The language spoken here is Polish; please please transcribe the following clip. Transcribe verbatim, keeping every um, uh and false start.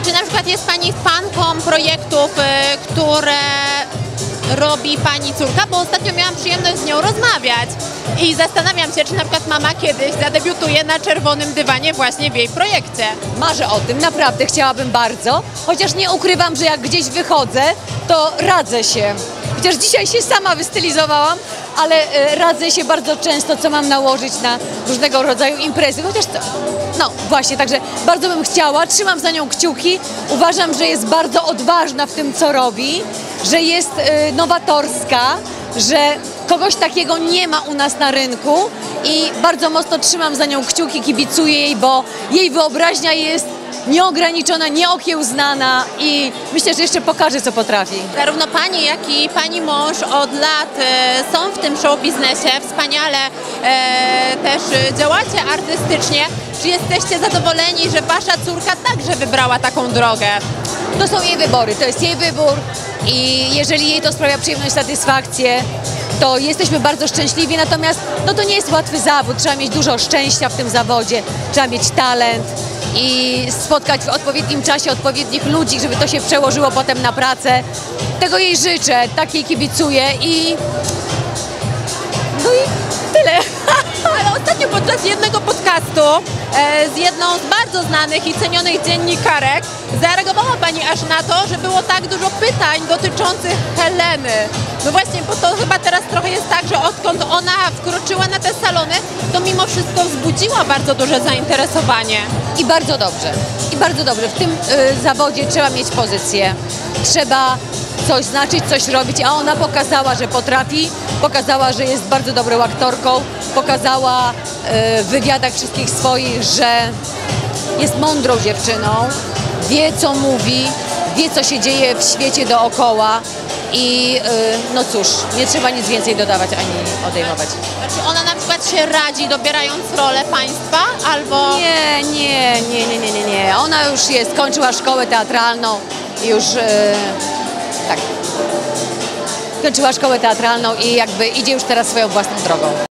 A czy na przykład jest Pani fanką projektów, które robi Pani córka? Bo ostatnio miałam przyjemność z nią rozmawiać i zastanawiam się, czy na przykład mama kiedyś zadebiutuje na czerwonym dywanie właśnie w jej projekcie. Marzę o tym, naprawdę chciałabym bardzo, chociaż nie ukrywam, że jak gdzieś wychodzę, to radzę się. Chociaż dzisiaj się sama wystylizowałam, ale radzę się bardzo często, co mam nałożyć na różnego rodzaju imprezy. Chociaż to, no właśnie, także bardzo bym chciała, trzymam za nią kciuki. Uważam, że jest bardzo odważna w tym, co robi, że jest y, nowatorska, że kogoś takiego nie ma u nas na rynku i bardzo mocno trzymam za nią kciuki, kibicuję jej, bo jej wyobraźnia jest nieograniczona, nieokiełznana i myślę, że jeszcze pokaże, co potrafi. Zarówno Pani, jak i Pani mąż od lat e, są w tym show biznesie, wspaniale e, też działacie artystycznie. Czy jesteście zadowoleni, że Wasza córka także wybrała taką drogę? To są jej wybory, to jest jej wybór i jeżeli jej to sprawia przyjemność, satysfakcję, to jesteśmy bardzo szczęśliwi, natomiast no to nie jest łatwy zawód, trzeba mieć dużo szczęścia w tym zawodzie, trzeba mieć talent i spotkać w odpowiednim czasie odpowiednich ludzi, żeby to się przełożyło potem na pracę. Tego jej życzę, tak jej kibicuję i... no i tyle. Ale ostatnio podczas jednego podcastu z jedną z bardzo znanych i cenionych dziennikarek zareagowała Pani aż na to, że było tak dużo pytań dotyczących Heleny. No właśnie, bo to chyba teraz trochę jest tak, że odkąd ona wkroczyła na te salony, to mimo wszystko wzbudziła bardzo duże zainteresowanie. I bardzo dobrze. I bardzo dobrze. W tym y, zawodzie trzeba mieć pozycję. Trzeba coś znaczyć, coś robić, a ona pokazała, że potrafi, pokazała, że jest bardzo dobrą aktorką, pokazała y, w wywiadach wszystkich swoich, że jest mądrą dziewczyną, wie co mówi, wie co się dzieje w świecie dookoła. I yy, no cóż, nie trzeba nic więcej dodawać ani odejmować. Znaczy ona na przykład się radzi, dobierając rolę państwa, albo... Nie, nie, nie, nie, nie, nie, nie. Ona już jest, kończyła szkołę teatralną i już... Yy, tak. Kończyła szkołę teatralną i jakby idzie już teraz swoją własną drogą.